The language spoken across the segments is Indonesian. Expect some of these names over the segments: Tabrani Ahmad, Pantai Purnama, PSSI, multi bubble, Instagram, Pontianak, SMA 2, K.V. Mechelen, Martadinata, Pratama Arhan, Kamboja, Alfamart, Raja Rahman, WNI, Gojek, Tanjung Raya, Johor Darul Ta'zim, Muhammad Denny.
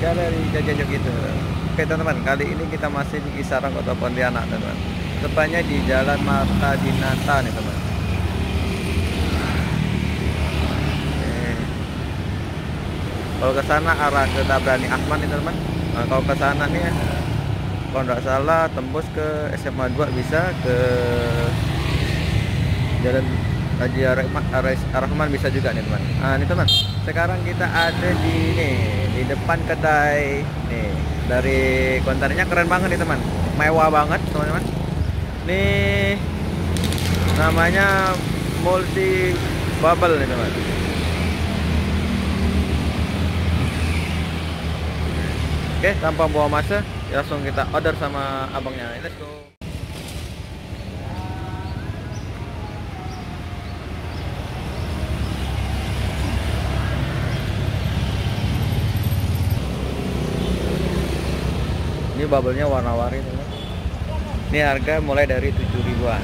galeri jajan yuk gitu. Oke teman-teman, kali ini kita masih di kisaran kota Pontianak teman-teman. Tepatnya di Jalan Martadinata nih teman. Kalau ke sana arah ke Tabrani Ahmad nih teman. Nah, kalau ke sana nih kalau nggak salah tembus ke SMA 2 bisa ke Jalan Raja Rahman bisa juga nih teman. Nah, ini teman, sekarang kita ada di nih di depan kedai nih, dari konternya keren banget nih teman, mewah banget teman-teman. Nih namanya multi bubble nih teman. Oke, tanpa buang masa langsung kita order sama abangnya. Let's go. Ini bubble-nya warna-warni teman. Ini harga mulai dari 7 ribuan.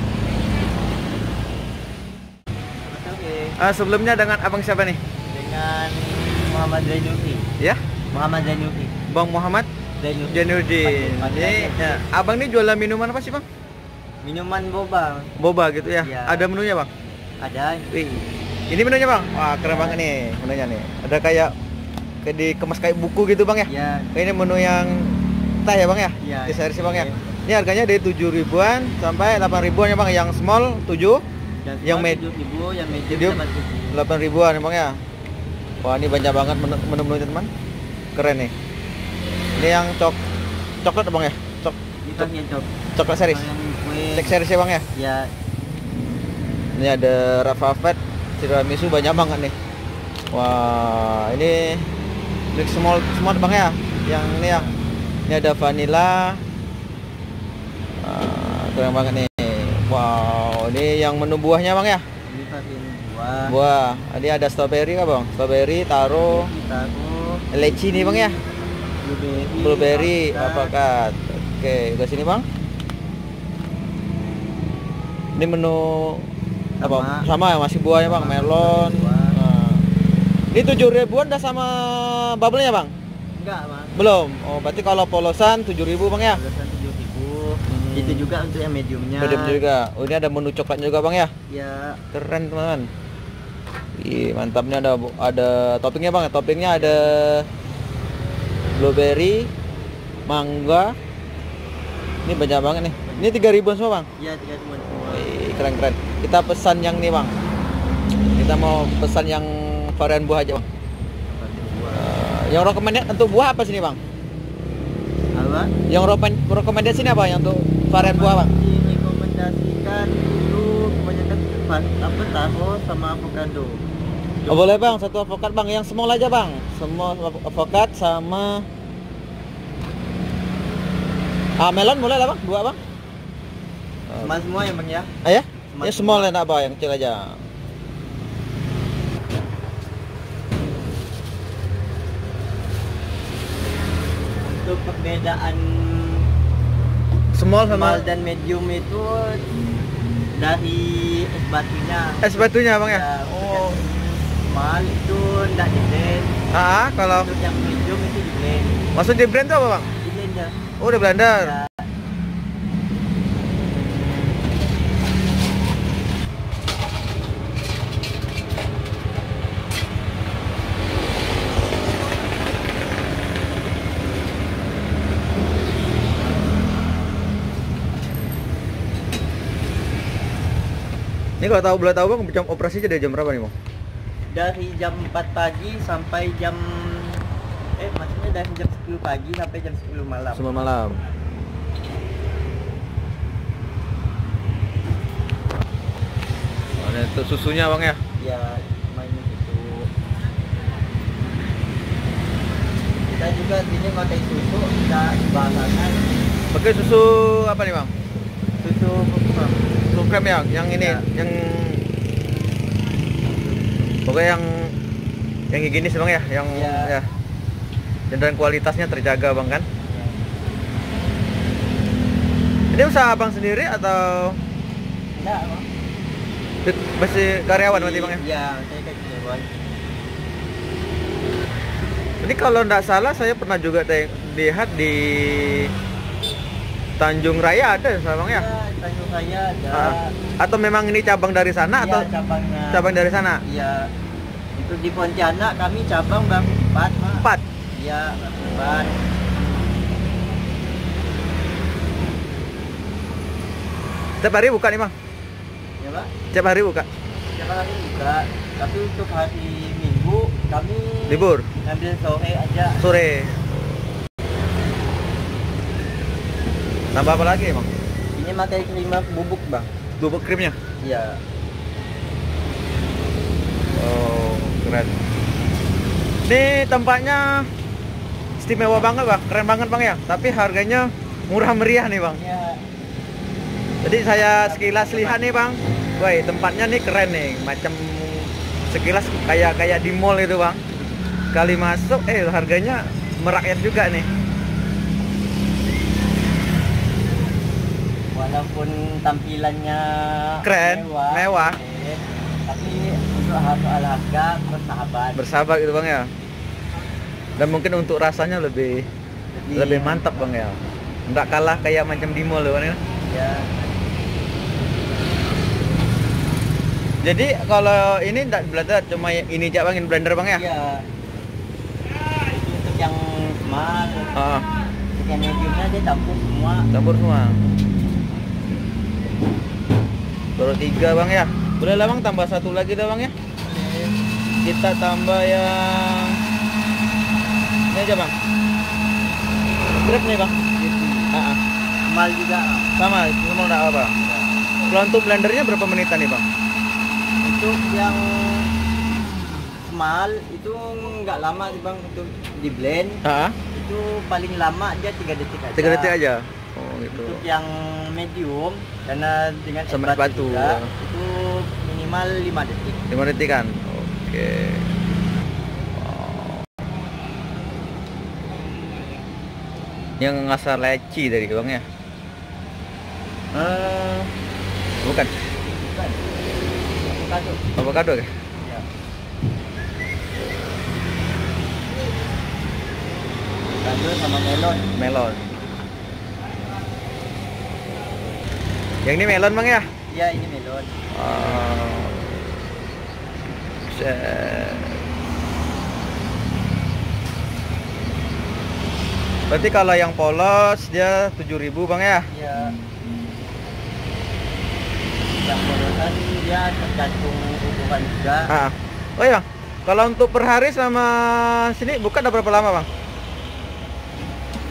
Sebelumnya dengan abang siapa nih? Dengan Muhammad Denny. Ya? Muhammad Denny. Bang Muhammad Denny. Ya. Abang ini jualan minuman apa sih bang? Minuman boba. Boba gitu ya? Ya. Ada menunya bang? Ada. Wih. Ini menunya bang? Wah keren banget nih menunya nih. Ada kayak dikemas kayak buku gitu bang ya? Ya. Ini menu yang ya bang ya, ya di seri bang ya. Ya. Ini harganya dari 7 ribuan sampai 8 ribuan ya bang. Yang small 7, yang medium 8 ribuan ya bang ya. Wah ini banyak banget menu-menunya teman, keren nih. Ini yang coklat bang ya, coklat series, cek series ya bang ya. Ya. Ini ada raffafet, tiramisu banyak banget nih. Wah ini mix small bang ya, yang ini ya. Ini ada vanilla, keren banget nih. Wow, ini yang menu buahnya bang ya? Ini buah. Ini ada strawberry kah bang? Strawberry, taro, leci nih bang ya? Blueberry, apakat. Oke, udah sini bang. Ini menu apa? Sama ya, masih buahnya bang, melon. Nah. Ini 7 ribuan udah sama bubble-nya bang? Enggak bang. Belum. Oh, berarti kalau polosan 7 ribu bang ya? Polosan 7 ribu. Itu juga untuk yang mediumnya. Medium juga. Oh, ini ada menu coklatnya juga bang ya? Iya. Keren teman. Ih, mantapnya ada toppingnya bang. Toppingnya ada blueberry, mangga. Ini banyak banget nih. Ini 3 ribuan semua bang? Iya 3 ribuan semua. Ih, keren. Kita pesan yang nih bang. Kita mau pesan yang varian buah aja bang. Yang rekomendasi untuk buah apa sini bang? Apa? Yang rekomendasi sini apa? Yang untuk varian buah bang? Direkomendasikan itu kebanyakan apa, tahu sama avocado. Oh, boleh bang, satu avocado bang, yang small aja bang. Small avocado sama melon boleh lah bang, dua bang. Small semua ya bang ya? Ah ya? Small, ya, small enak bang, yang kecil aja. Untuk perbedaan small dan medium itu dari es batunya bang ya? Oh, small itu tidak di blend. Kalau untuk yang medium itu di blend. Maksud di blend itu apa bang? Di blender. Oh, di blender ya. Ini kalau boleh tahu bang, jam operasinya dari jam berapa nih bang? Dari jam 4 pagi sampai jam dari jam 10 pagi sampai jam 10 malam. 10 malam. Ada itu susunya bang ya? Iya, mainnya susu. Kita juga sini pakai susu, kita bahasakan. Pakai susu apa nih bang? Susu kurma. Krem ya, yang ini, ya. Yang pokoknya yang higienis bang ya, yang ya. Dan kualitasnya terjaga bang kan? Ya. Ini usaha abang sendiri atau? Enggak bang. Masih karyawan berarti bang ya? Iya, saya karyawan. Ini kalau nggak salah saya pernah juga lihat di Tanjung Raya ada Sabang ya? Tanjung Raya ada. Atau memang ini cabang dari sana ya, atau cabang dari sana? Iya. Itu di Pontianak kami cabang baru 4, Pak. Iya, baru 4. Setiap hari buka nih, Bang? Ya, Pak. Setiap hari buka? Setiap hari buka. Tapi untuk hari Minggu kami libur. Ambil sore aja. Sore. Tambah apa lagi, Bang? Ini pakai krim bubuk, Bang. Bubuk krimnya? Iya. Oh, keren. Ini tempatnya istimewa banget, Bang. Keren banget, Bang, ya. Tapi harganya murah meriah nih, Bang. Iya. Jadi saya sekilas lihat nih, Bang. Woi, tempatnya nih keren nih. Macam sekilas kayak di mall itu, Bang. Kali masuk harganya merakyat juga nih. Walaupun tampilannya keren, mewah. Tapi untuk harga bersahabat. Bersahabat gitu, Bang, ya. Dan mungkin untuk rasanya lebih mantap, Bang, ya. Nggak kalah kayak macam di mall loh, Bang, ya. Jadi kalau ini tidak blender, cuma ini aja, Bang, blender, Bang, ya? Iya. Untuk yang small, untuk yang mediumnya dia campur semua. Campur semua. Baru 3, Bang, ya? Boleh lah, Bang, tambah 1 lagi dah, Bang, ya? Boleh. Kita tambah yang ini aja, Bang. Grip nih, Bang. Gitu. Small juga. Sama, small enggak apa-apa. Kalau untuk blendernya berapa menitan nih, Bang? Untuk yang small itu nggak lama sih, Bang, untuk di blend. Itu paling lama aja 3 detik aja. 3 detik aja. Oh, gitu. Untuk yang medium karena dengan seberat batu juga, itu minimal 5 detik. 5 detik kan. Oke. Wow. Yang ngasar leci dari Bang ya? Bukan. Avocado ya? Iya. Avocado sama melon. Melon. Yang ini melon, Bang, ya? Iya, ini melon. Berarti kalau yang polos dia 7.000, Bang, ya? Iya. Yang polosan dia tergantung ukuran juga. Oh iya, kalau untuk per hari sama sini buka ada berapa lama, Bang?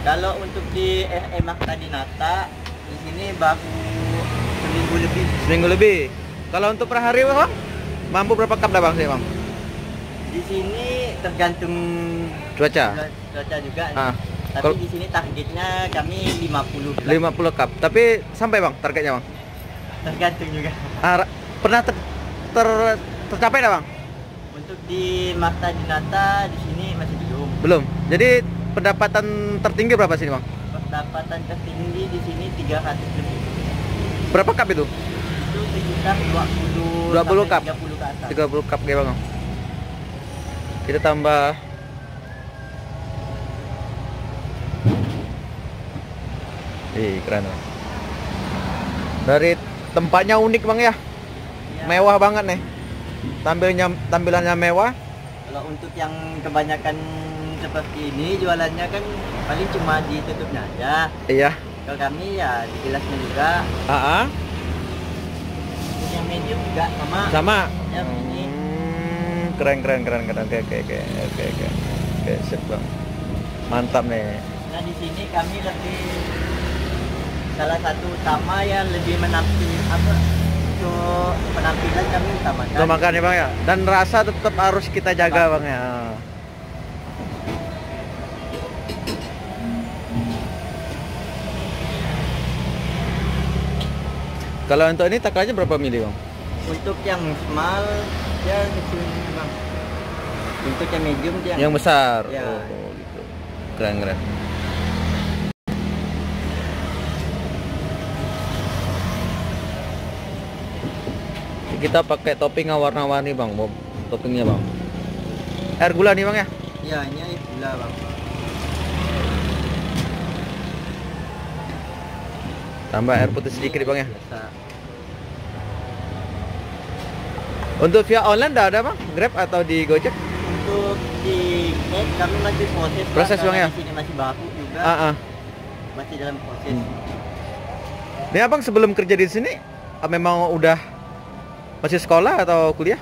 Kalau untuk di Martadinata di sini baru seminggu lebih. Seminggu lebih. Kalau untuk per hari, Bang, mampu berapa cup dah, Bang, sih, Bang? Di sini tergantung cuaca. Cuaca juga. Tapi kalau di sini targetnya kami 50 cup. 50 cup. Tapi sampai, Bang, targetnya, Bang? Tergantung juga. Pernah tercapai enggak, Bang? Untuk di Martadinata di sini masih belum. Belum. Jadi pendapatan tertinggi berapa sini, Bang? Pendapatan tertinggi di sini 300 lebih. Berapa cup itu? Itu sekitar 20 cup. 30 ke atas. 30 cup ya, Bang. Kita tambah keren, Bang. Dari tempatnya unik, Bang, ya? Mewah banget nih. Tampilannya mewah. Kalau untuk yang kebanyakan seperti ini jualannya kan paling cuma ditutupnya aja. Iya. Kalau kami ya di gelasnya juga. Yang medium juga sama. Sama. Yang ini. Keren. Oke. Oke, sip, Bang. Mantap nih. Nah, di sini kami lebih salah satu utama yang lebih penampilan kami utamakan. Utamakan ya, Bang, ya. Dan rasa tetap harus kita jaga, Bang, ya. Kalau untuk ini takarnya berapa mili, Bang? Untuk yang small ya kecil, Bang. Untuk yang medium dia yang besar. Ya. Oh, gitu. Keren. Kita pakai topping warna-warni, Bang. Toppingnya, Bang, air gula nih, Bang, ya? Ya, hanya gula, Bang. Tambah air putih sedikit, Bang, ya. Biasa. Untuk via online enggak ada, Bang? Grab atau di Gojek? Untuk di Grab kami masih proses, Bang, ya. Di sini masih baku juga. Masih dalam proses. Ini Abang sebelum kerja di sini memang udah masih sekolah atau kuliah?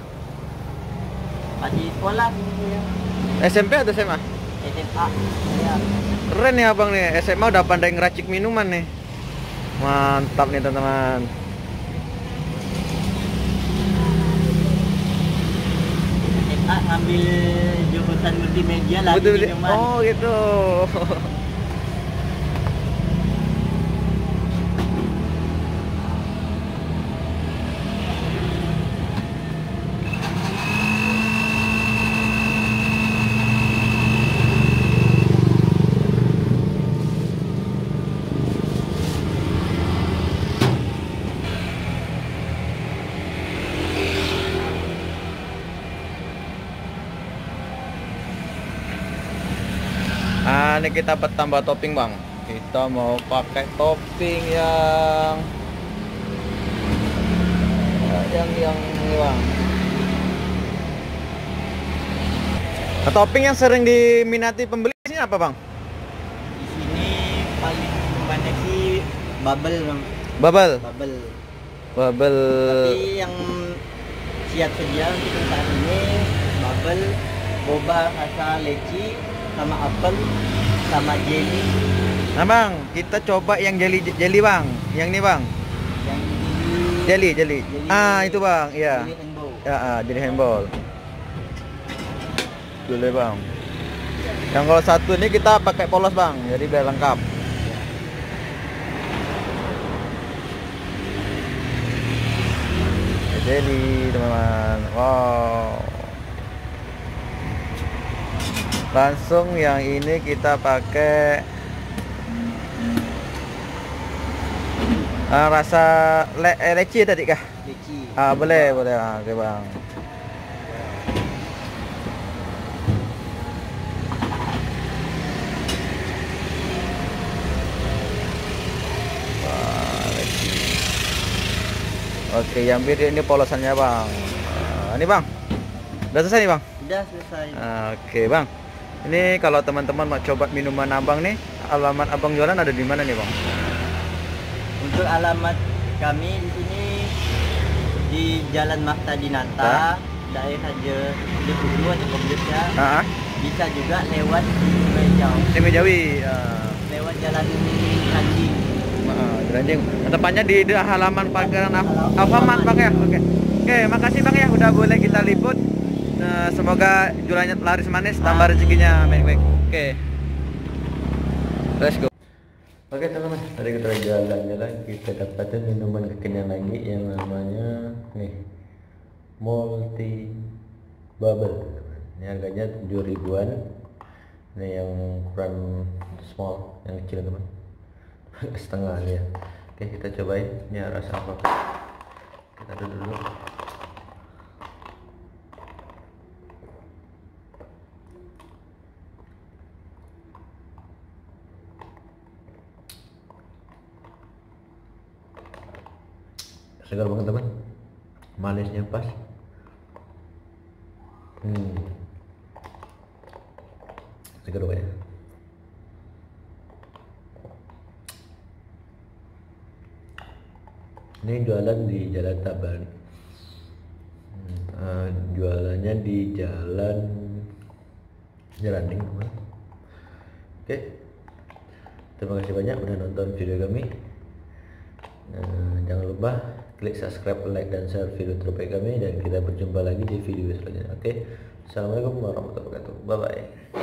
Masih sekolah. SMP atau SMA? SMA. Ya. Keren ya Abang nih, SMA udah pandai ngeracik minuman nih. Mantap nih teman-teman. SMA ngambil jurusan multimedia lah. Oh gitu. Ini kita tambah topping, Bang. Kita mau pakai topping yang ini, Bang. Nah, topping yang sering diminati pembeli di sini apa, Bang? Di sini paling banyak sih bubble, Bang. Bubble. Bubble. Bubble. Tapi yang siap sedia untuk saat ini bubble, boba rasa leci sama apel. Sama jeli. Nah Bang, kita coba yang jeli Bang. Yang ini Bang. Yang jeli. Itu Bang, ya. Jeli handball. Jeli handball. Boleh Bang. Yang kalau satu ini kita pakai polos Bang, jadi biar lengkap. Jeli teman-teman. Wow. Langsung yang ini kita pakai rasa leci tadi kah? Leci. Boleh. Oke Bang. Leci. Oke, yang biru ini polosannya Bang. Ini Bang. Udah selesai nih Bang? Udah selesai. Oke Bang. Ini kalau teman-teman mau coba minuman Abang nih, alamat Abang jualan ada di mana nih Bang? Untuk alamat kami di sini di Jalan Martadinata, daerah Raja Rahman atau kompleknya. Bisa juga lewat Semejawi. Lewat Jalan Ranjing. Ranjing. Tepatnya di halaman parkiran Alfamart Bang ya. Oke, makasih Bang ya udah boleh kita liput. Semoga jualannya laris manis, tambah rezekinya. Baik-baik. Oke. Let's go. Oke teman-teman, tadi kita jalan-jalan, kita dapatin minuman kekinian lagi yang namanya nih multi bubble. Ini harganya 7.000-an. Ini yang ukuran small, yang kecil teman. Setengah ya. Oke, kita cobain. Ini rasa apa? Kita aduk dulu. Segar banget teman, manisnya pas. Segar banget. Ini jualan di Jalan Tabrani. Jualannya di Jalan Ding teman. Oke, terima kasih banyak udah nonton video kami. Jangan lupa klik subscribe, like, dan share video terbaik kami, dan kita berjumpa lagi di video selanjutnya. Oke, assalamualaikum warahmatullahi wabarakatuh. Bye bye.